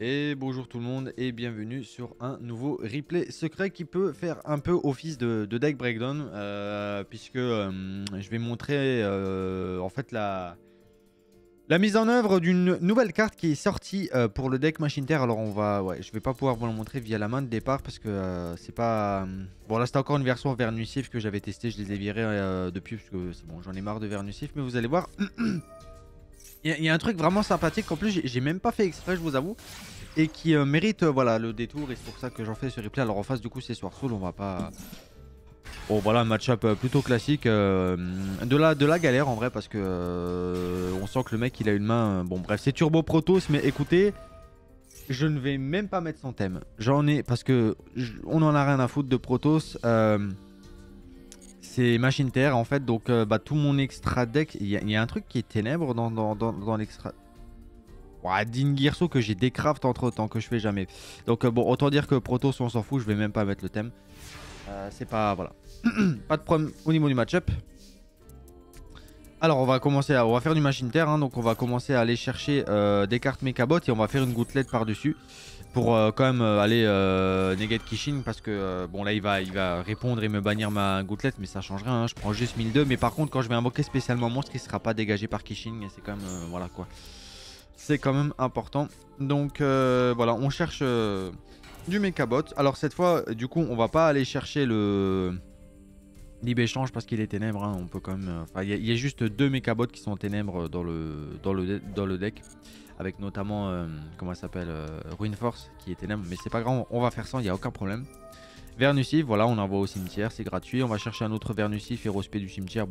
Et bonjour tout le monde et bienvenue sur un nouveau replay secret qui peut faire un peu office de deck breakdown puisque je vais montrer en fait la mise en œuvre d'une nouvelle carte qui est sortie pour le deck Machine Terre. Alors je vais pas pouvoir vous la montrer via la main de départ parce que c'est pas... Bon là c'était encore une version Vernusylph que j'avais testée, je les ai virées depuis parce que c'est bon, j'en ai marre de Vernusylph, mais vous allez voir... Il y a un truc vraiment sympathique, en plus j'ai même pas fait exprès, je vous avoue, et qui mérite voilà, le détour, et c'est pour ça que j'en fais ce replay. Alors en face du coup c'est Soir Soul, on va pas... Bon voilà, un match-up plutôt classique, de la galère en vrai, parce que on sent que le mec il a une main... Bon bref, c'est Turbo Protoss, mais écoutez, je ne vais même pas mettre son thème, j'en ai, parce que on en a rien à foutre de Protoss. C'est Machine Terre en fait, donc tout mon extra deck, il y a un truc qui est ténèbre dans l'extra... Ouah, Din Girso que j'ai décraft entre temps, que je fais jamais. Donc bon, autant dire que Protoss on s'en fout, je vais même pas mettre le thème. C'est pas... voilà. Pas de problème au niveau du match-up. Alors on va commencer à... on va faire du Machine Terre, hein, donc on va commencer à aller chercher des cartes Mechabot et on va faire une gouttelette par-dessus. Pour quand même aller negate Kishin, parce que bon là il va répondre et me bannir ma gouttelette, mais ça change rien, hein, je prends juste 1002, mais par contre quand je vais invoquer spécialement monstre il sera pas dégagé par Kishin, et c'est quand même voilà quoi, c'est quand même important. Donc voilà, on cherche du Mechabot. Alors cette fois du coup on va pas aller chercher le libre-échange parce qu'il est ténèbres, hein, on peut quand même... Enfin il y a juste deux Mechabot qui sont ténèbres dans le deck, avec notamment, comment ça s'appelle, Ruinforce qui est ténèbre, mais c'est pas grave, on va faire ça, il n'y a aucun problème. Vernusylph, voilà, on envoie au cimetière, c'est gratuit. On va chercher un autre Vernusylph et respect du cimetière,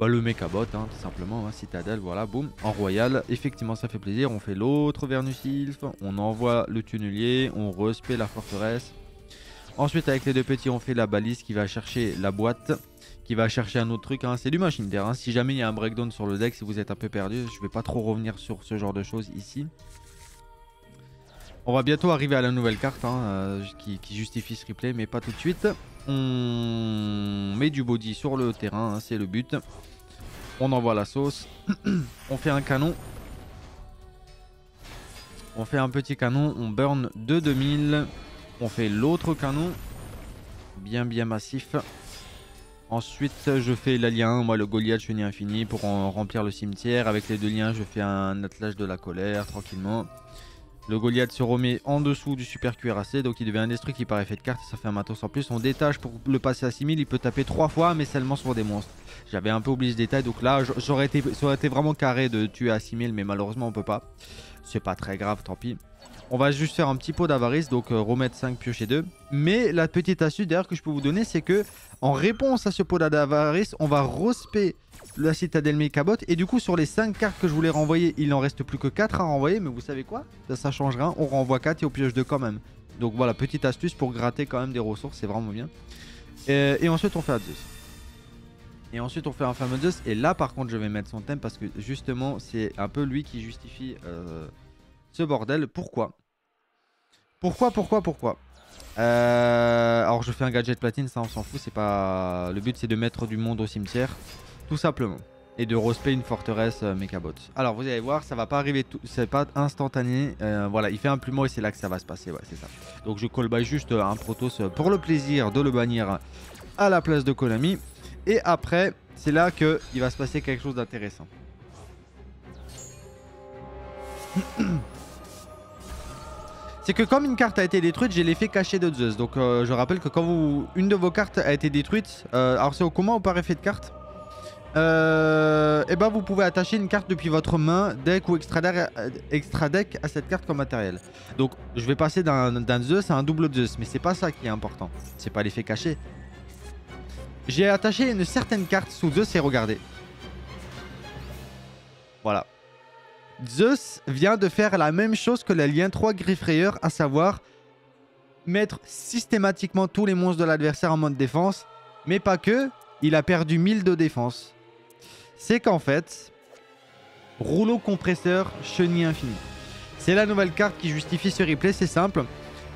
le Mechabot, hein, tout simplement, hein, Citadel, voilà, boum, en royal, effectivement ça fait plaisir. On fait l'autre Vernusylph, on envoie le tunnelier, on respect la forteresse. Ensuite avec les deux petits on fait la balise qui va chercher la boîte, qui va chercher un autre truc, hein. C'est du Machine Terre, hein. Si jamais il y a un breakdown sur le deck, si vous êtes un peu perdu, je vais pas trop revenir sur ce genre de choses ici. On va bientôt arriver à la nouvelle carte, hein, qui justifie ce replay, mais pas tout de suite. On met du body sur le terrain, hein, c'est le but. On envoie la sauce, on fait un canon. On fait un petit canon, on burn de 2000. On fait l'autre canon, bien massif. Ensuite je fais l'allié 1, moi le Goliath Chenille Infinie pour en remplir le cimetière. Avec les deux liens je fais un Attelage de la Colère tranquillement. Le Goliath se remet en dessous du super cuirassé, donc il devient indestructible par effet de carte, ça fait un matos en plus. On détache pour le passer à 6000, il peut taper 3 fois mais seulement sur des monstres. J'avais un peu oublié ce détail, donc là ça aurait été vraiment carré de tuer à 6000, mais malheureusement on peut pas. C'est pas très grave, tant pis. On va juste faire un petit pot d'avarice, donc remettre 5, piocher 2. Mais la petite astuce d'ailleurs que je peux vous donner, c'est que en réponse à ce pot d'avarice, on va resper la citadelle Mechabot. Et du coup, sur les 5 cartes que je voulais renvoyer, il n'en reste plus que 4 à renvoyer. Mais vous savez quoi, ça change rien. On renvoie 4 et on pioche 2 quand même. Donc voilà, petite astuce pour gratter quand même des ressources, c'est vraiment bien. Et ensuite, on fait un Zeus. Et ensuite on fait un fameux Zeus, et là par contre je vais mettre son thème parce que justement c'est un peu lui qui justifie ce bordel. Pourquoi alors je fais un gadget platine, ça on s'en fout, c'est pas... Le but c'est de mettre du monde au cimetière, tout simplement. Et de resper une forteresse Mechabot. Alors vous allez voir, ça va pas arriver, c'est pas instantané. Voilà, il fait un plumeau et c'est là que ça va se passer, ouais c'est ça. Donc je callback juste un Protoss pour le plaisir de le bannir à la place de Konami. Et après, c'est là qu'il va se passer quelque chose d'intéressant. C'est que comme une carte a été détruite, j'ai l'effet caché de Zeus. Donc je rappelle que quand une de vos cartes a été détruite, alors c'est au commun ou par effet de carte, et ben vous pouvez attacher une carte depuis votre main, deck ou extra deck à cette carte comme matériel. Donc je vais passer d'un Zeus à un double Zeus, mais c'est pas ça qui est important. C'est pas l'effet caché. J'ai attaché une certaine carte sous Zeus et regardez. Voilà. Zeus vient de faire la même chose que l'alien 3 Griffrayer, à savoir mettre systématiquement tous les monstres de l'adversaire en mode défense. Mais pas que, il a perdu 1000 de défense. C'est qu'en fait, Rouleau Compresseur, Chenille Infinie. C'est la nouvelle carte qui justifie ce replay, c'est simple.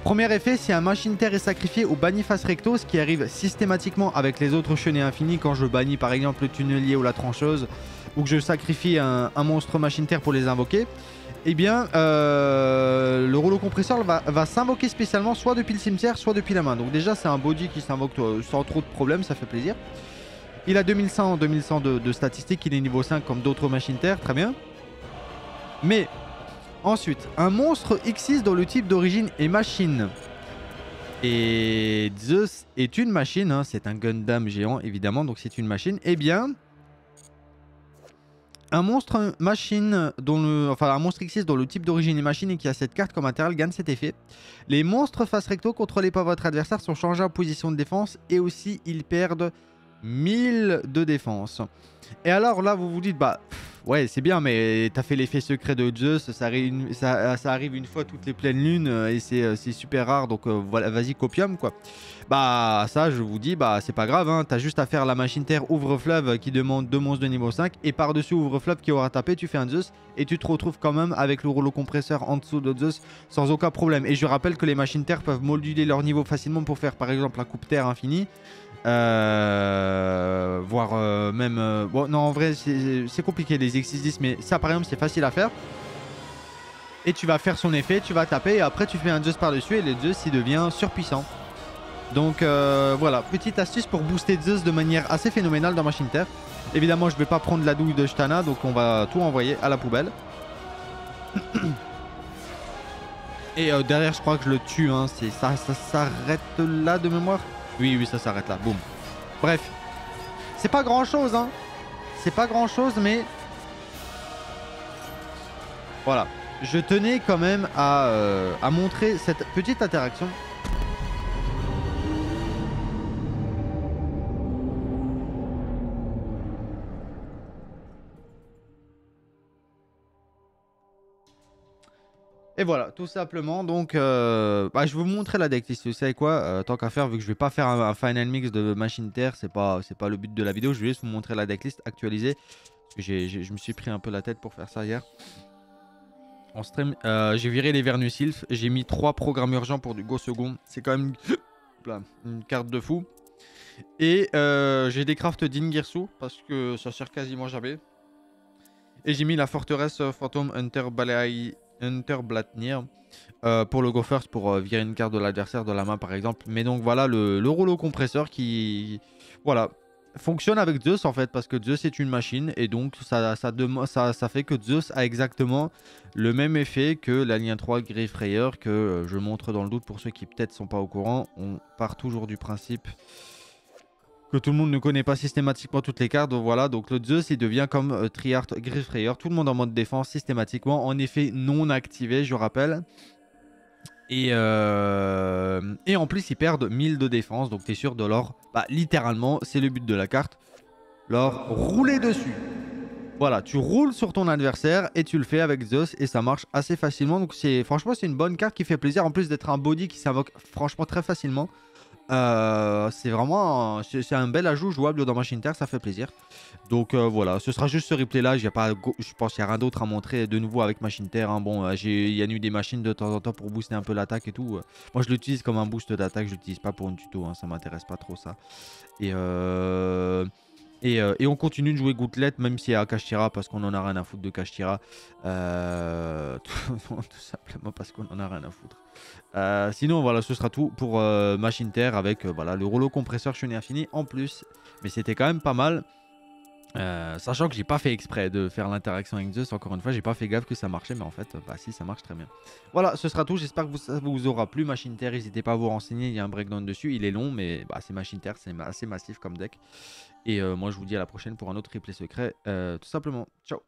Premier effet, si un Machine Terre est sacrifié ou banni face recto, ce qui arrive systématiquement avec les autres Chenilles Infinies, quand je bannis par exemple le tunnelier ou la trancheuse, ou que je sacrifie un monstre Machine Terre pour les invoquer, eh bien le rouleau compresseur va s'invoquer spécialement soit depuis le cimetière, soit depuis la main. Donc déjà c'est un body qui s'invoque sans trop de problèmes, ça fait plaisir. Il a 2100 de statistiques, il est niveau 5 comme d'autres machines terre, très bien. Mais ensuite, un monstre X6 dont le type d'origine est machine. Et Zeus est une machine, hein, c'est un Gundam géant évidemment, donc c'est une machine. Eh bien, un monstre machine un monstre X6 dont le type d'origine est machine et qui a cette carte comme intérêt gagne cet effet. Les monstres face recto contrôlés par votre adversaire sont changés en position de défense et aussi ils perdent 1000 de défense. Et alors là vous vous dites bah ouais c'est bien mais t'as fait l'effet secret de Zeus, ça arrive une fois toutes les pleines lunes et c'est super rare donc voilà vas-y copium quoi. Bah ça je vous dis bah c'est pas grave hein, t'as juste à faire la machine terre ouvre fleuve qui demande 2 monstres de niveau 5 et par dessus ouvre fleuve qui aura tapé, tu fais un Zeus et tu te retrouves quand même avec le rouleau compresseur en dessous de Zeus sans aucun problème. Et je rappelle que les machines terre peuvent moduler leur niveau facilement pour faire par exemple un coupe terre infinie. Voire même... bon non en vrai c'est compliqué les X610 mais ça par exemple c'est facile à faire. Et tu vas faire son effet, tu vas taper et après tu fais un Zeus par dessus et le Zeus il devient surpuissant. Donc voilà, petite astuce pour booster Zeus de manière assez phénoménale dans Machine Terre. Évidemment je vais pas prendre la douille de Shtana donc on va tout envoyer à la poubelle. Et derrière je crois que je le tue hein, ça s'arrête là de mémoire. Oui, oui, ça s'arrête là, boum. Bref, c'est pas grand chose, hein. C'est pas grand chose, mais. Voilà. Je tenais quand même à montrer cette petite interaction. Et voilà, tout simplement, donc je vais vous montrer la deck list, vous savez quoi, tant qu'à faire, vu que je vais pas faire un final mix de Machine Terre, c'est pas le but de la vidéo, je vais juste vous montrer la deck list actualisée, parce que je me suis pris un peu la tête pour faire ça hier. En stream, j'ai viré les Vernusylph, j'ai mis 3 programmes urgents pour du go second, c'est quand même une carte de fou. Et j'ai des crafts d'Ingirsu, parce que ça sert quasiment jamais. Et j'ai mis la forteresse Phantom Hunter Baleai. Hunter Blatnir pour le go first pour virer une carte de l'adversaire de la main par exemple. Mais donc voilà le rouleau compresseur qui voilà fonctionne avec Zeus en fait parce que Zeus est une machine et donc ça fait que Zeus a exactement le même effet que l'Alien 3 Griffrayer que je montre dans le doute pour ceux qui peut-être sont pas au courant. On part toujours du principe que tout le monde ne connaît pas systématiquement toutes les cartes, donc voilà, donc le Zeus il devient comme Triarch Griffrayer, tout le monde en mode défense systématiquement, en effet non activé je rappelle, et en plus ils perdent 1000 de défense, donc t'es sûr de leur, littéralement c'est le but de la carte, leur rouler dessus. Voilà, tu roules sur ton adversaire et tu le fais avec Zeus et ça marche assez facilement, donc franchement c'est une bonne carte qui fait plaisir, en plus d'être un body qui s'invoque franchement très facilement. C'est vraiment un bel ajout jouable dans Machine Terre, ça fait plaisir. Donc voilà, ce sera juste ce replay là, je pense qu'il n'y a rien d'autre à montrer de nouveau avec Machine Terre. Hein. Bon, il y a eu des machines de temps en temps pour booster un peu l'attaque et tout. Moi je l'utilise comme un boost d'attaque, je l'utilise pas pour une tuto, hein, ça m'intéresse pas trop ça. Et on continue de jouer Gouttelette, même si à Kashtira, parce qu'on en a rien à foutre de Kashtira. Tout simplement parce qu'on en a rien à foutre. Sinon, voilà, ce sera tout pour Machine Terre avec le rouleau compresseur Chenille Infinie en plus. Mais c'était quand même pas mal. Sachant que j'ai pas fait exprès de faire l'interaction avec Zeus, encore une fois, j'ai pas fait gaffe que ça marchait, mais en fait, si, ça marche très bien. Voilà, ce sera tout. J'espère que ça vous aura plu. Machine Terre, n'hésitez pas à vous renseigner. Il y a un breakdown dessus. Il est long, mais c'est Machine Terre, c'est assez massif comme deck. Et moi, je vous dis à la prochaine pour un autre replay secret. Tout simplement. Ciao.